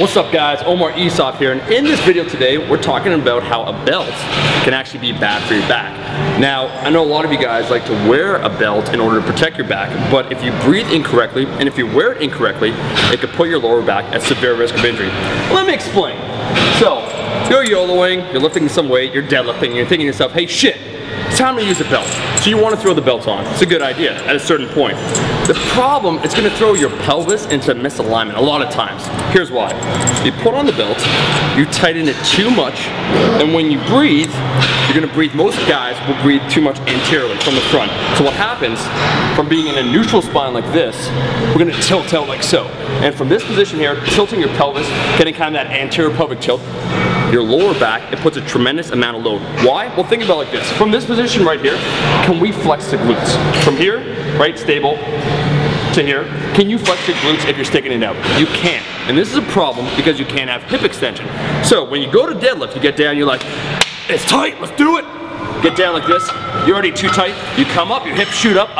What's up guys, Omar Isuf here, and in this video today we're talking about how a belt can actually be bad for your back. Now I know a lot of you guys like to wear a belt in order to protect your back, but if you breathe incorrectly and if you wear it incorrectly, it could put your lower back at severe risk of injury. Let me explain. So you're YOLOing, you're lifting some weight, you're deadlifting, and you're thinking to yourself, hey shit, it's time to use a belt. So you want to throw the belt on. It's a good idea at a certain point. The problem, it's going to throw your pelvis into misalignment a lot of times. Here's why. You put on the belt, you tighten it too much, and when you breathe, you're going to breathe, most guys will breathe too much anteriorly from the front. So what happens, from being in a neutral spine like this, we're going to tilt out like so. And from this position here, tilting your pelvis, getting kind of that anterior pelvic tilt, your lower back, it puts a tremendous amount of load. Why? Well, think about it like this. From this position right here, can we flex the glutes? From here, right, stable, to here, can you flex your glutes if you're sticking it out? You can't. And this is a problem because you can't have hip extension. So when you go to deadlift, you get down, you're like, it's tight, let's do it. Get down like this, you're already too tight, you come up, your hips shoot up.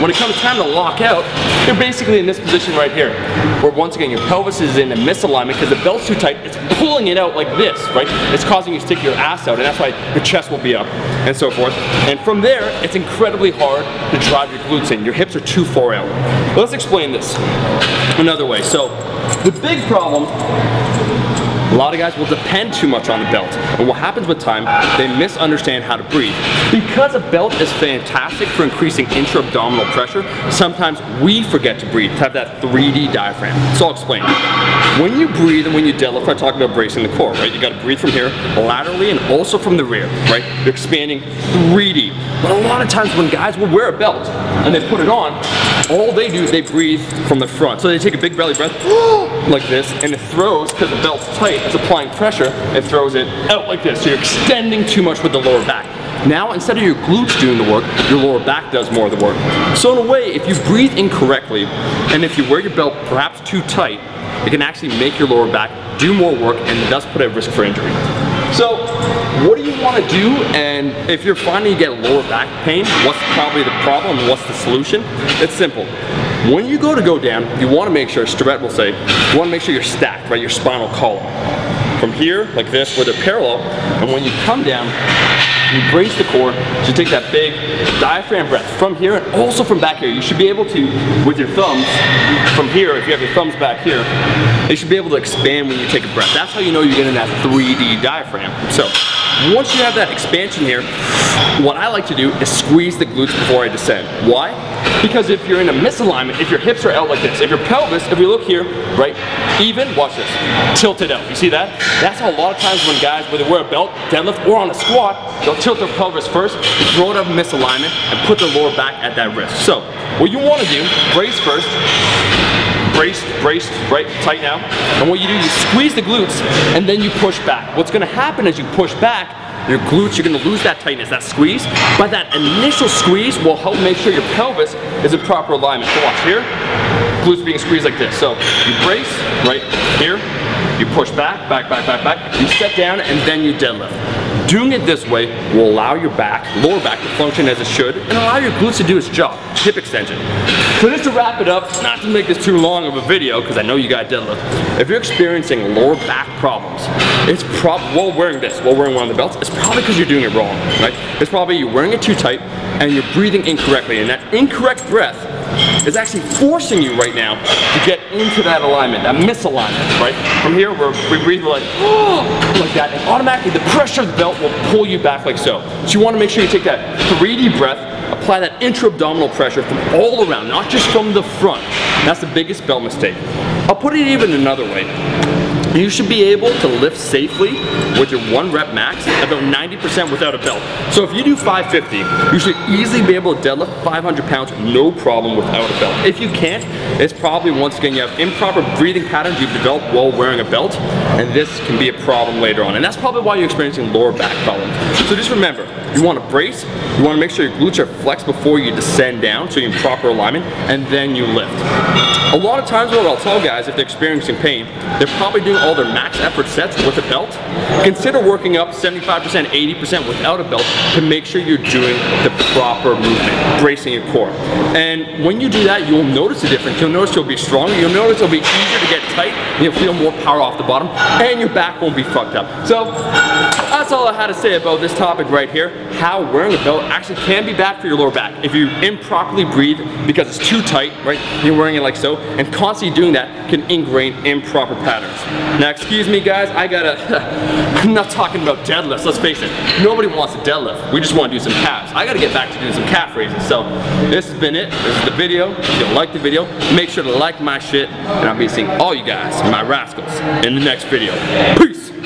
When it comes time to lock out, you're basically in this position right here, where once again your pelvis is in a misalignment because the belt's too tight, it's pulling it out like this, right? It's causing you to stick your ass out, and that's why your chest will be up, and so forth. And from there, it's incredibly hard to drive your glutes in. Your hips are too far out. But let's explain this another way. So, the big problem, a lot of guys will depend too much on the belt, and what happens with time, they misunderstand how to breathe. Because a belt is fantastic for increasing intra-abdominal pressure, sometimes we forget to breathe, to have that 3D diaphragm. So I'll explain. When you breathe and when you deadlift, I talk about bracing the core, right? You gotta breathe from here, laterally, and also from the rear, right? You're expanding 3D. But a lot of times when guys will wear a belt, and they put it on, all they do, they breathe from the front. So they take a big belly breath, like this, and it throws, because the belt's tight, it's applying pressure, it throws it out like this. So you're extending too much with the lower back. Now, instead of your glutes doing the work, your lower back does more of the work. So in a way, if you breathe incorrectly, and if you wear your belt perhaps too tight, it can actually make your lower back do more work and thus put at risk for injury. So, what do you want to do? And if you're finding you get lower back pain, what's probably the problem? What's the solution? It's simple. When you go to go down, you want to make sure, Strett will say, you want to make sure you're stacked, right? Your spinal column. From here, like this, where they're parallel, and when you come down, you brace the core, so you take that big diaphragm breath from here and also from back here. You should be able to, with your thumbs, from here, if you have your thumbs back here, you should be able to expand when you take a breath. That's how you know you're getting that 3D diaphragm. So, once you have that expansion here, what I like to do is squeeze the glutes before I descend. Why? Because if you're in a misalignment, if your hips are out like this, if your pelvis, if we look here, right, even, watch this, tilted out, you see that? That's how a lot of times when guys, whether they wear a belt, deadlift, or on a squat, they'll tilt their pelvis first, throw it up misalignment, and put their lower back at that risk. So, what you want to do, brace first, brace, right, tight now, and what you do, you squeeze the glutes, and then you push back. What's going to happen as you push back, your glutes, you're going to lose that tightness, that squeeze, but that initial squeeze will help make sure your pelvis is in proper alignment. So watch here, glutes being squeezed like this. So you brace, right here, you push back, you step down, and then you deadlift. Doing it this way will allow your back, lower back, to function as it should, and allow your glutes to do its job, hip extension. So just to wrap it up, not to make this too long of a video, because I know you got deadlift. If you're experiencing lower back problems, it's probably, while wearing one of the belts, it's probably because you're doing it wrong, right? It's probably you're wearing it too tight, and you're breathing incorrectly, and that incorrect breath is actually forcing you right now to get into that alignment, that misalignment, right? From here, we breathe, we're like, oh, like that, and automatically the pressure of the belt will pull you back like so. So you want to make sure you take that 3D breath, apply that intra-abdominal pressure from all around, not just from the front. That's the biggest belt mistake. I'll put it even another way. You should be able to lift safely with your 1 rep max about 90% without a belt. So if you do 550, you should easily be able to deadlift 500 pounds no problem without a belt. If you can't, it's probably once again you have improper breathing patterns you've developed while wearing a belt, and this can be a problem later on. And that's probably why you're experiencing lower back problems. So just remember, you want to brace, you want to make sure your glutes are flexed before you descend down so you're in proper alignment, and then you lift. A lot of times what I'll tell guys if they're experiencing pain, they're probably doing all their max effort sets with a belt, consider working up 75%, 80% without a belt to make sure you're doing the proper movement, bracing your core. And when you do that, you'll notice a difference. You'll notice you'll be stronger, you'll notice it'll be easier to get tight, and you'll feel more power off the bottom, and your back won't be fucked up. So that's all I had to say about this topic right here, how wearing a belt actually can be bad for your lower back. If you improperly breathe because it's too tight, right, you're wearing it like so, and constantly doing that can ingrain improper patterns. Now excuse me guys, I'm not talking about deadlifts, let's face it. Nobody wants a deadlift, we just want to do some calves. I gotta get back to doing some calf raises. So this has been it, this is the video. If you like the video, make sure to like my shit, and I'll be seeing all you guys, my rascals, in the next video. Peace!